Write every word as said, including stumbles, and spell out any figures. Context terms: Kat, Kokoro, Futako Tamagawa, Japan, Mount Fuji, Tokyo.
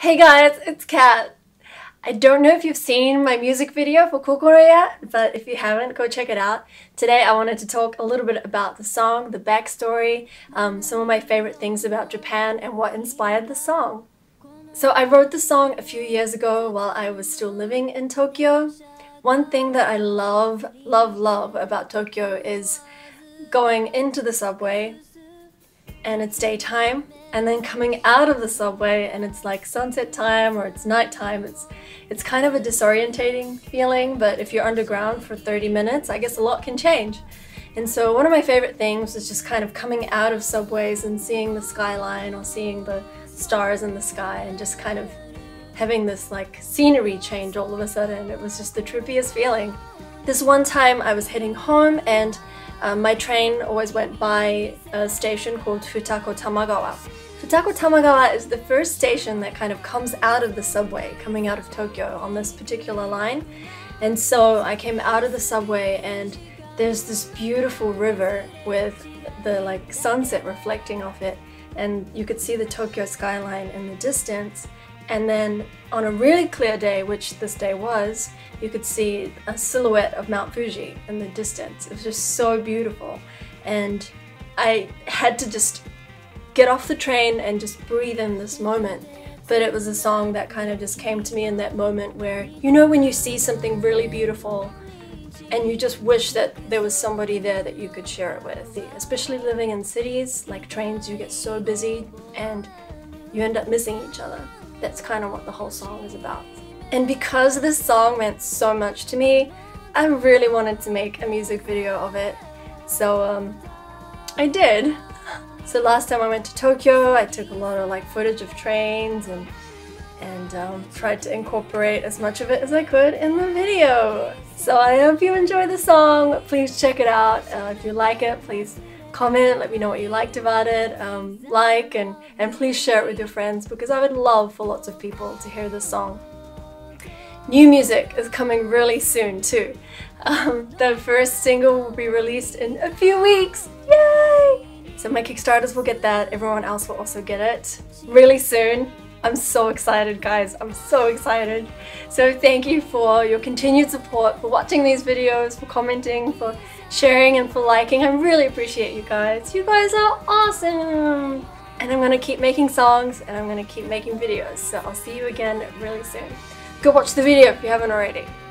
Hey guys, it's Kat. I don't know if you've seen my music video for Kokoro yet, but if you haven't, go check it out. Today I wanted to talk a little bit about the song, the backstory, um, some of my favorite things about Japan and what inspired the song. So I wrote the song a few years ago while I was still living in Tokyo. One thing that I love, love, love about Tokyo is going into the subway and it's daytime, and then coming out of the subway and it's like sunset time or it's nighttime. It's it's kind of a disorientating feeling, but if you're underground for thirty minutes, I guess a lot can change. And so one of my favorite things is just kind of coming out of subways and seeing the skyline or seeing the stars in the sky and just kind of having this like scenery change all of a sudden. It was just the trippiest feeling. This one time I was heading home and Um, my train always went by a station called Futako Tamagawa. Futako Tamagawa is the first station that kind of comes out of the subway, coming out of Tokyo on this particular line. And so I came out of the subway and there's this beautiful river with the like sunset reflecting off it. And you could see the Tokyo skyline in the distance. And then on a really clear day, which this day was, you could see a silhouette of Mount Fuji in the distance. It was just so beautiful. And I had to just get off the train and just breathe in this moment. But it was a song that kind of just came to me in that moment where, you know, when you see something really beautiful and you just wish that there was somebody there that you could share it with. Especially living in cities, like trains, you get so busy and you end up missing each other. That's kind of what the whole song is about. And because this song meant so much to me, I really wanted to make a music video of it. So um, I did. So last time I went to Tokyo, I took a lot of like footage of trains and, and um, tried to incorporate as much of it as I could in the video. So I hope you enjoy the song. Please check it out. Uh, if you like it, please comment, let me know what you liked about it, um, like and, and please share it with your friends because I would love for lots of people to hear this song. New music is coming really soon too. Um, the first single will be released in a few weeks, yay! So my Kickstarters will get that, everyone else will also get it really soon. I'm so excited guys, I'm so excited. So thank you for your continued support, for watching these videos, for commenting, for sharing and for liking. I really appreciate you guys. You guys are awesome! And I'm gonna keep making songs and I'm gonna keep making videos. So I'll see you again really soon. Go watch the video if you haven't already.